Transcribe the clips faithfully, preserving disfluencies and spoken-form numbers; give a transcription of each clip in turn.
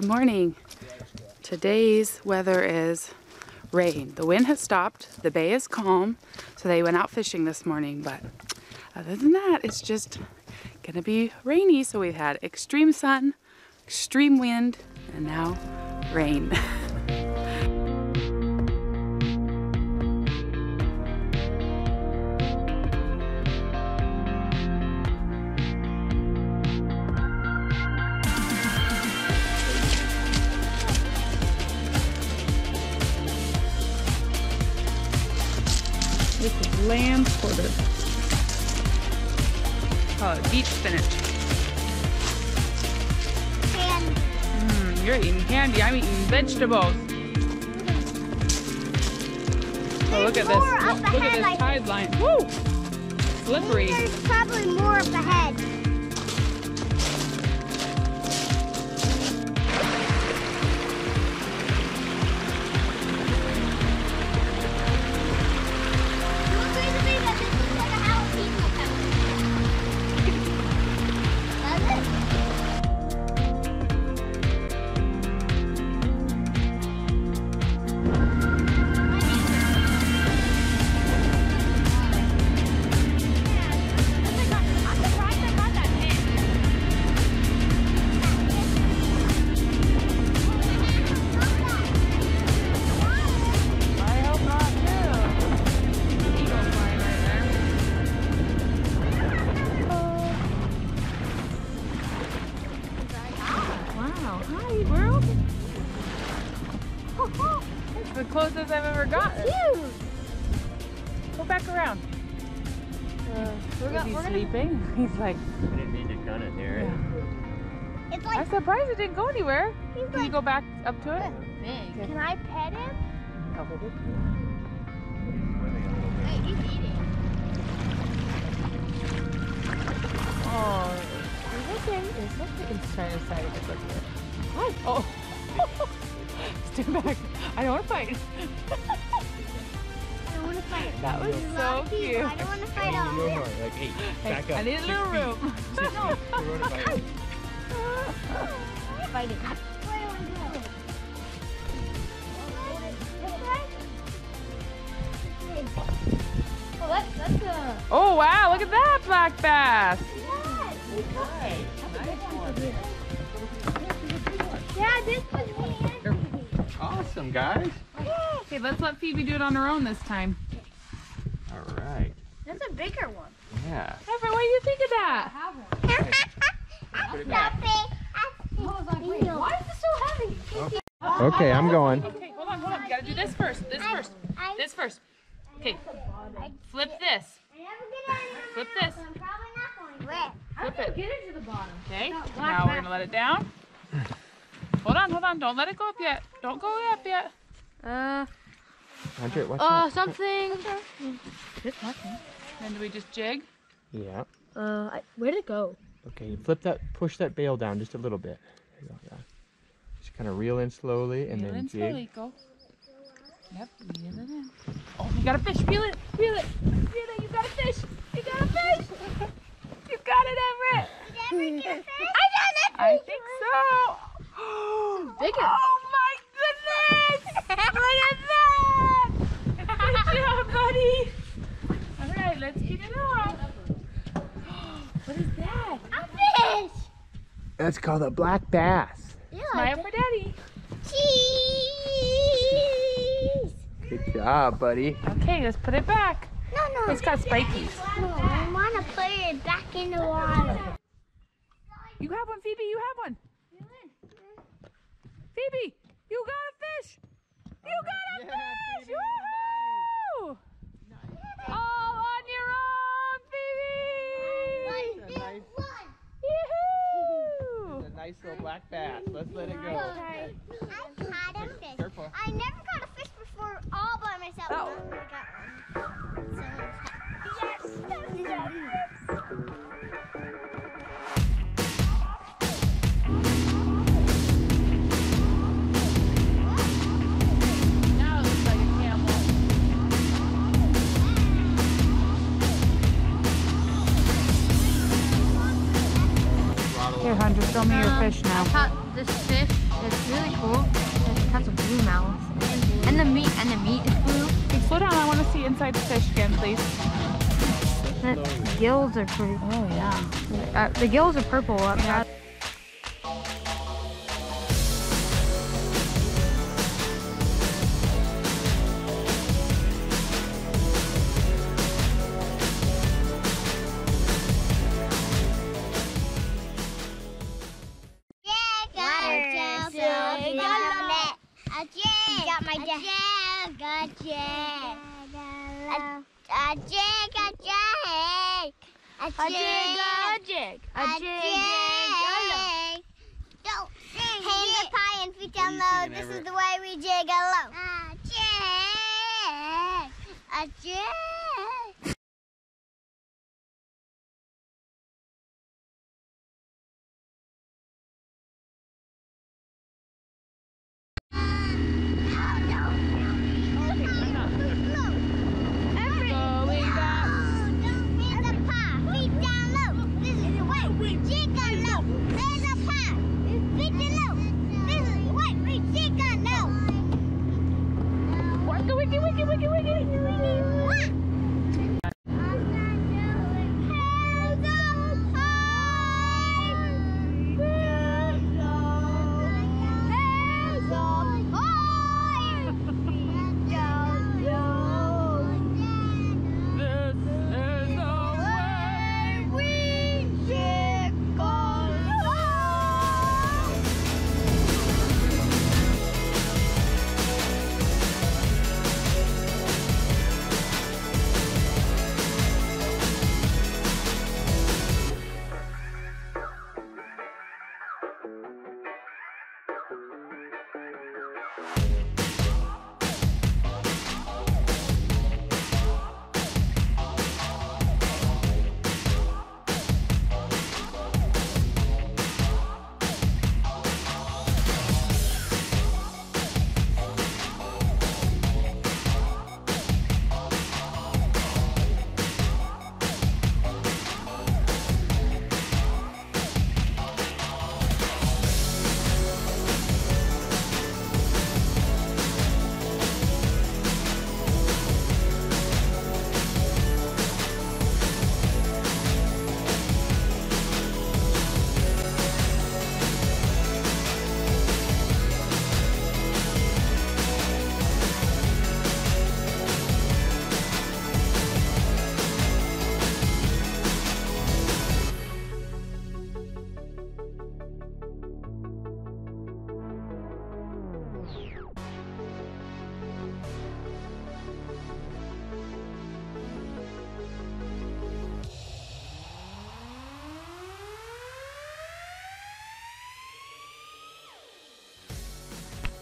Good morning. Today's weather is rain. The wind has stopped. The bay is calm. So they went out fishing this morning. But other than that, it's just going to be rainy. So we've had extreme sun, extreme wind, and now rain. This is lamb quarter. Oh, beach spinach. Candy. Mm, you're eating candy. I'm eating vegetables. Oh, look at this. Look, look at this tide line. Woo! Slippery. There's probably more up ahead. Hi, world. It's the closest I've ever gotten. Huge. Go back around. Uh, we're Is he we're sleeping? Gonna... He's like... I didn't need to gun it here. Yeah. It's like... I'm surprised it didn't go anywhere. He's Can like... you go back up to it? Big. Can I pet him? No, but it's good. He's eating. Oh, he's looking. He's looking. He's trying to decide if it's like this. Oh, stay back. I don't want to fight. I don't want to fight. That was so cute. I don't want to fight all of you. Like, hey, back up. I need a little room. No. Fighting. Why don't we do it? Oh, that's, that's a... Oh, wow. Look at that black bass. Yes. We caught it. That's a good one. Yeah, this was handy. Awesome, guys. Okay, let's let Phoebe do it on her own this time. All right. That's a bigger one. Yeah. Evan, what do you think of that? I don't have one. That's nothing. I was like, wait, why is this so heavy? Oh. Okay, I'm going. Okay, hold on, hold on. You gotta do this first. This first. This first. Okay. Flip this. Flip this. Flip it. Get it to the bottom. Okay. Now we're gonna let it down. Hold on, hold on, don't let it go up yet. Don't go up yet. Uh, Andre, what's uh, that? Something. It's nothing. And do we just jig? Yeah. Uh, I, where'd it go? Okay, you flip that, push that bail down just a little bit. There you go, yeah. Just kind of reel in slowly and reel then in jig. Slowly, go. Yep, reel it in. Oh, you got a fish, reel it, reel it, reel it, you got a fish, you got a fish. You got it, Everett. Did Everett get a fish? I got it. I think so. Bigger. Oh my goodness! Look at that! Good job, buddy! Alright, let's get it off. What is that? A fish! That's called a black bass. Yeah, smile for daddy. Cheese! Good job, buddy. Okay, let's put it back. No, no. It's got spikies. No, I want to put it back in the water. You have one, Phoebe. You have one. Phoebe, you got a fish! You got a yeah, fish! Woohoo! Nice. All on your own, Phoebe! One, nice, Yoo-hoo! It's a nice little black bass. Let's let it go. Okay. I caught a fish. Careful. I never caught a fish before all by myself. Oh. I got one. Yes, yes, yes, yes. Here, Hunter, show me your fish now. I caught this fish. It's It's really cool. There's tons of blue mounds. And the meat and the meat is blue. Slow down, I want to see inside the fish again, please. The gills are pretty. Oh yeah. Uh, the gills are purple up there. A jig, a jig, a jig, a jig. Don't sing hands up high and feet down low. This is the way we jig alone. A jig, a jig.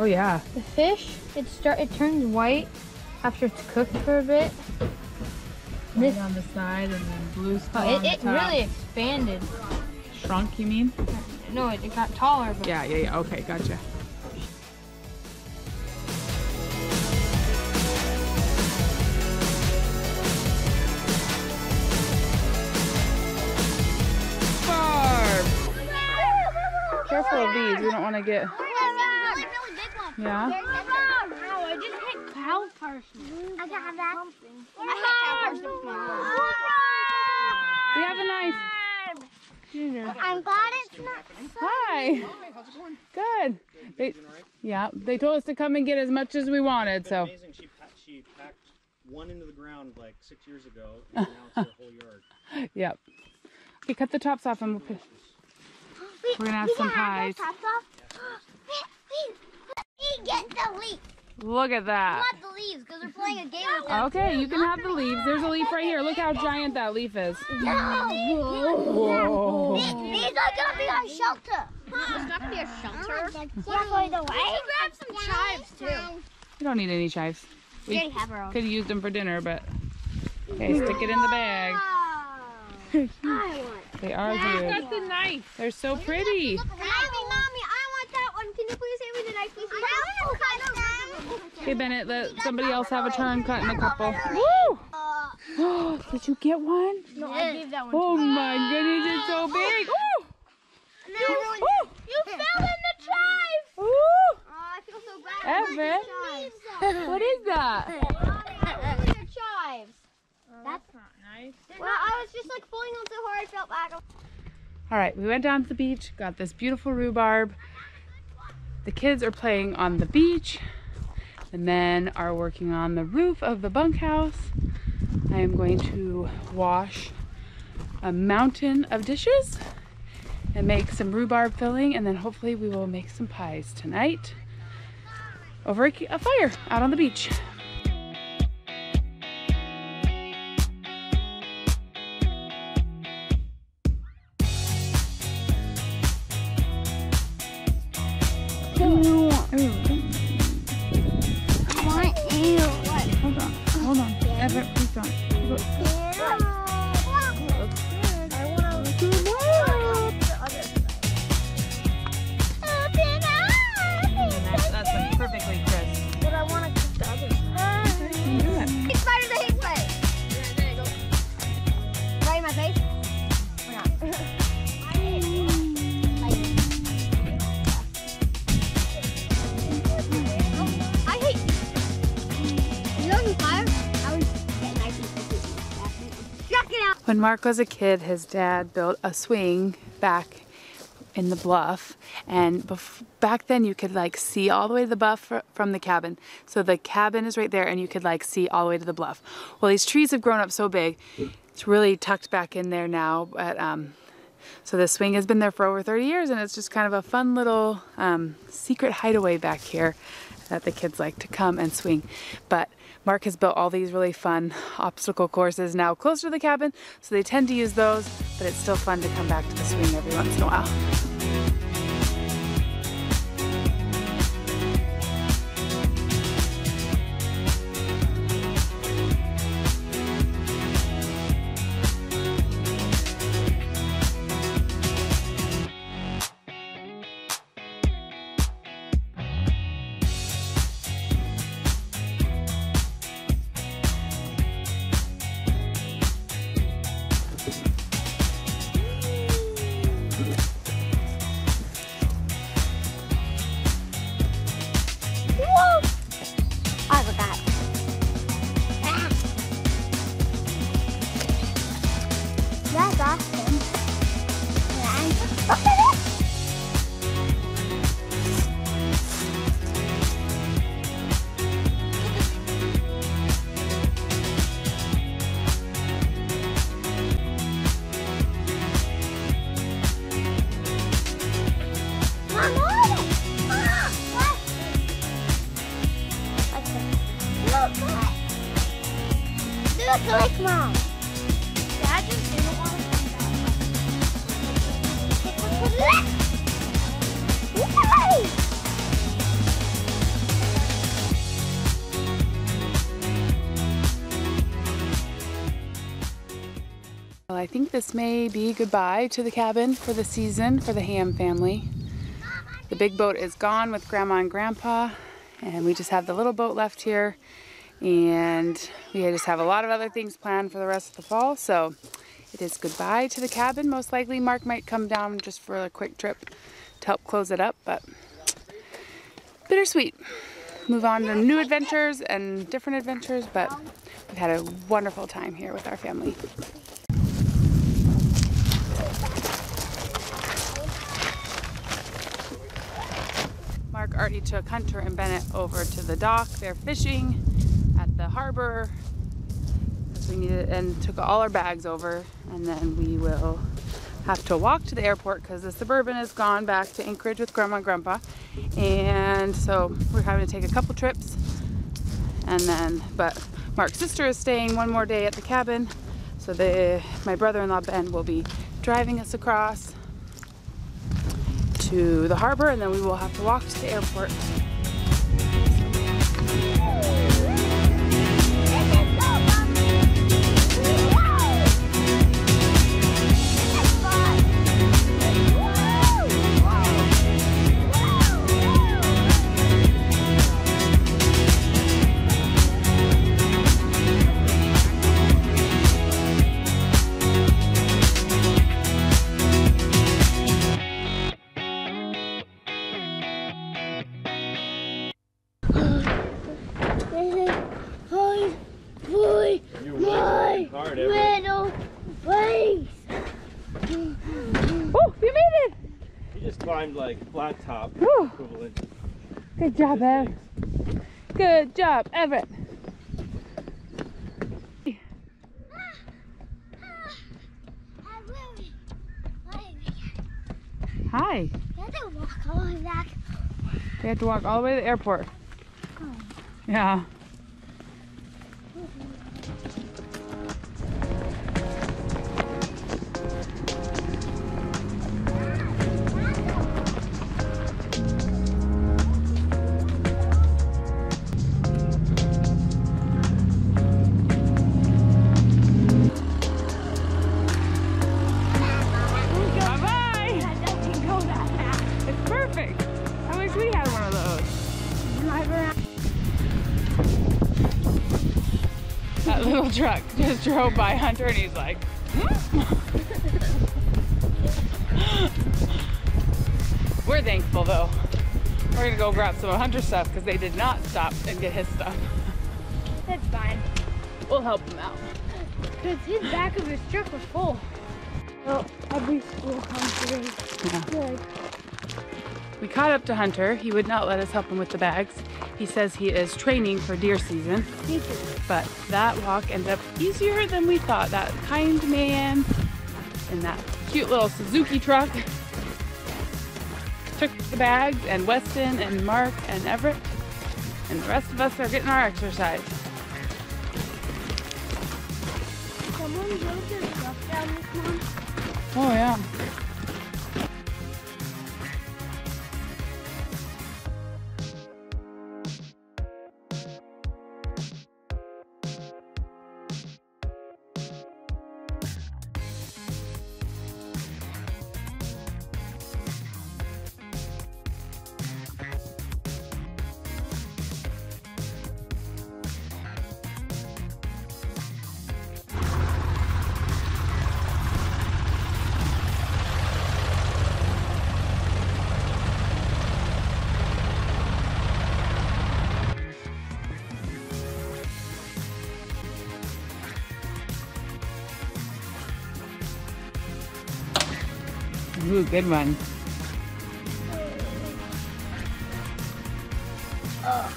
Oh yeah. The fish, it start it turns white after it's cooked for a bit. This on the side and then blue spot. Oh, it it really expanded. Shrunk, you mean? No, it, it got taller. But yeah, yeah, yeah. Okay, gotcha. Barb. Careful of these. We don't want to get. Yeah. Ow, I just hit cow parsley. I got that. I hit cow parsley with my arm. We have a knife. Yeah. I'm glad it's not. Hi. How's it going? Good. They, yeah, they told us to come and get as much as we wanted. So. Amazing. She packed, she packed one into the ground like six years ago, and now it's her whole yard. Yep. Okay, cut the tops off, and we'll, we're gonna have we some pies. Have tops off? Get the leaf. Look at that. I want the leaves because we're playing a game with them. Okay, too. You can have the leaves. There's a leaf right here. Look how giant that leaf is. No. Whoa. These, these are going to be our shelter. There's going to be a shelter? Yeah, by the way. We grab some chives, too. We don't need any chives. We have our own. Could use them for dinner, but... Okay, stick it in the bag. I want They are good. Look at the knife. They're so pretty. Mommy, Mommy, I want that one. Can you please hand me the knife, please? Okay, Bennett, let somebody else have a turn cutting a couple. Woo! Oh, did you get one? No, I gave that one. Oh my goodness, it's so big! Ooh! You, you fell in the chives! Ooh! Evan, what is that? Those are chives. Oh, that's, that's not nice. Well, I was just like pulling them so hard I felt bad. All right, we went down to the beach, got this beautiful rhubarb. The kids are playing on the beach and then are working on the roof of the bunkhouse. I am going to wash a mountain of dishes and make some rhubarb filling, and then hopefully we will make some pies tonight over a fire out on the beach. When Mark was a kid, his dad built a swing back in the bluff, and bef back then you could like see all the way to the bluff fr from the cabin. So the cabin is right there and you could like see all the way to the bluff. Well, these trees have grown up so big, it's really tucked back in there now. But um, so the swing has been there for over thirty years, and it's just kind of a fun little um, secret hideaway back here that the kids like to come and swing. But Mark has built all these really fun obstacle courses now closer to the cabin, so they tend to use those, but it's still fun to come back to the swing every once in a while. I think this may be goodbye to the cabin for the season for the Ham family. The big boat is gone with Grandma and Grandpa, and we just have the little boat left here, and we just have a lot of other things planned for the rest of the fall, so it is goodbye to the cabin. Most likely Mark might come down just for a quick trip to help close it up, but bittersweet. Move on to new adventures and different adventures, but we've had a wonderful time here with our family. Mark already took Hunter and Bennett over to the dock. They're fishing at the harbor. We needed and took all our bags over, and then we will have to walk to the airport because the Suburban has gone back to Anchorage with Grandma and Grandpa, and so we're having to take a couple trips. And then, but Mark's sister is staying one more day at the cabin, so they, my brother-in-law Ben will be driving us across to the harbor, and then we will have to walk to the airport. This is hard for my little place. Oh, you made it! You just climbed like flat top. Ooh. Equivalent. Good job, Everett. Good job, Everett. Hi. They had to walk all the way back. They had to walk all the way to the airport. Oh. Yeah. Little truck just drove by Hunter and he's like, hmm? We're thankful though. We're gonna go grab some of Hunter's stuff because they did not stop and get his stuff. That's fine. We'll help him out. Because his back of his truck was full. Well, every school comes today. Yeah. Good. We caught up to Hunter. He would not let us help him with the bags. He says he is training for deer season. Me too. But that walk ended up easier than we thought. That kind man and that cute little Suzuki truck took the bags, and Weston and Mark and Everett and the rest of us are getting our exercise. Someone wrote their stuff down this month. Oh yeah. Ooh, good one. Uh.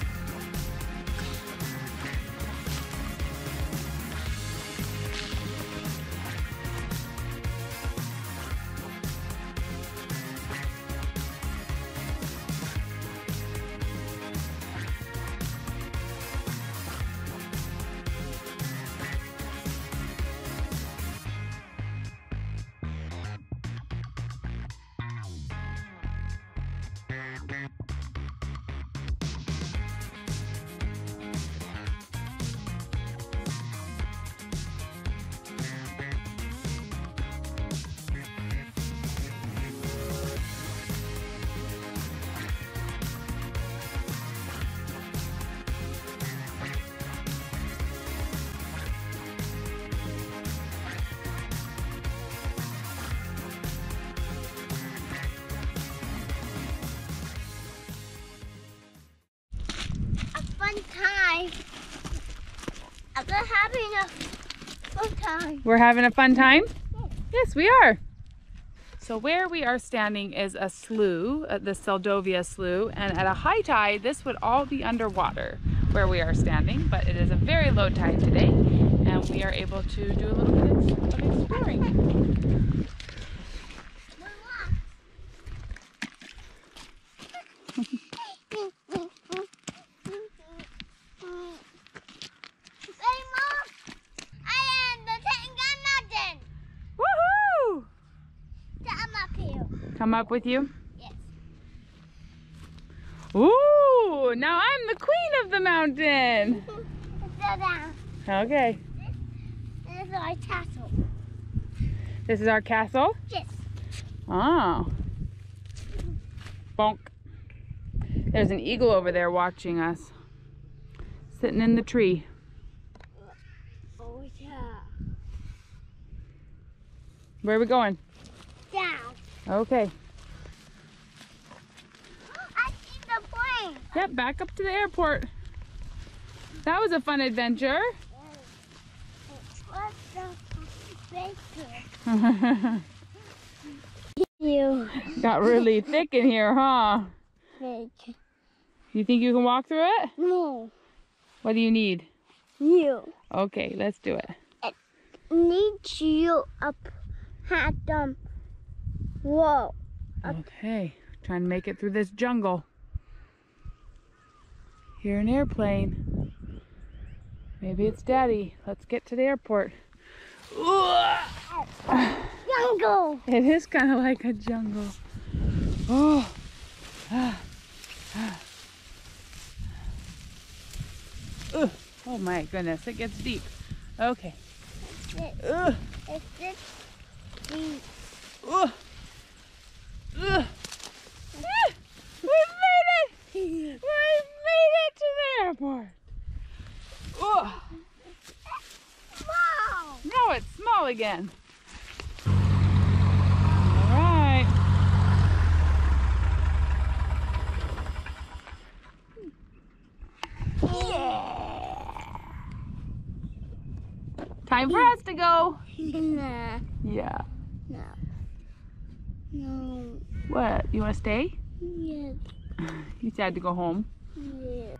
Time. We're having a fun time. We're having a fun time? Yes. Yes, we are. So where we are standing is a slough, the Seldovia slough, and at a high tide, this would all be underwater where we are standing, but it is a very low tide today, and we are able to do a little bit of exploring. Come up with you? Yes. Ooh, now I'm the queen of the mountain. Go down. Okay. This, this is our castle. This is our castle? Yes. Oh. Bonk. There's an eagle over there watching us, sitting in the tree. Oh, yeah. Where are we going? Down. Okay. I see the plane. Yep, back up to the airport. That was a fun adventure. You got really thick in here, huh? Thick. You think you can walk through it? No. What do you need? You. Okay, let's do it. I need you up at the wall. Okay, trying to make it through this jungle. Hear an airplane. Maybe it's Daddy. Let's get to the airport. Jungle. It is kind of like a jungle. Oh. Ah. Ah. Oh my goodness, it gets deep. Okay. It's, uh. it's, it's deep. Uh. Uh. We made it! We made it to the airport. Uh. Small. No, it's small again. All right. Yeah. Time for us to go. Nah. Yeah. No. No. What? You want to stay? Yeah. You sad to go home? Yeah.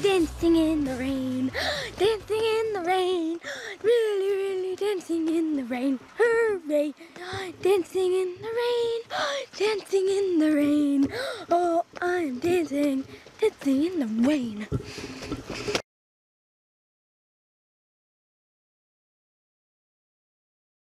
Dancing in the rain.